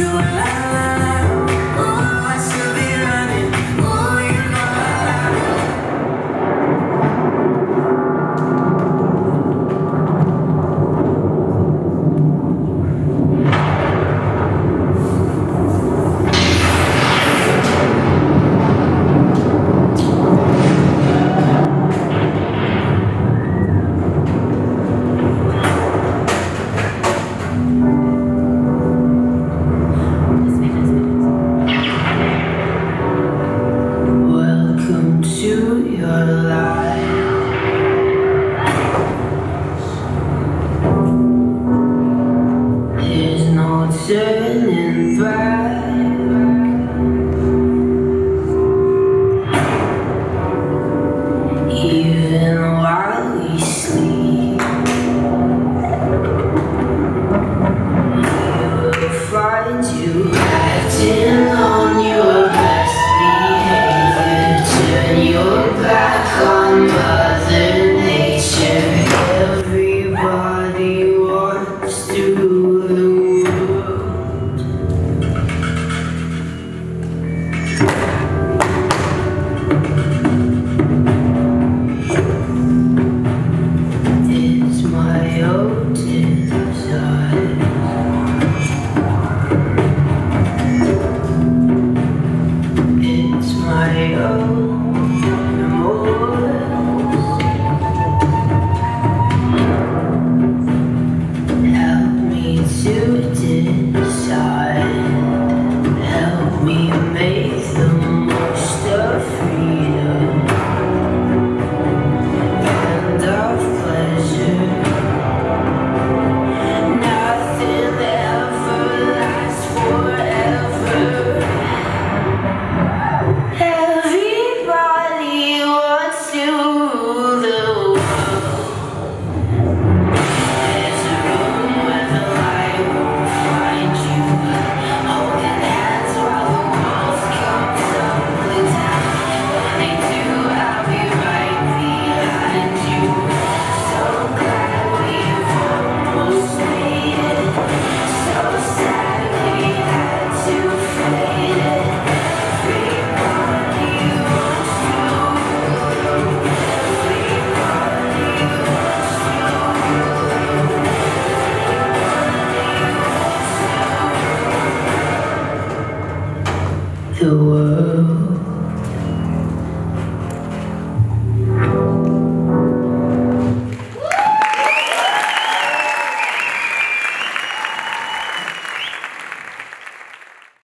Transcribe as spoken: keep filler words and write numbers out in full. true love. Oh, I should be running. Oh, you know I love the world.